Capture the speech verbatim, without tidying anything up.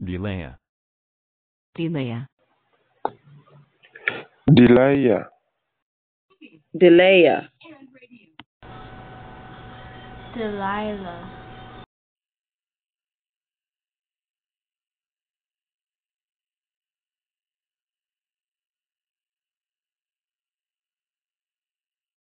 Delaiah. Delaiah. Delaiah. Delaiah. Delaiah.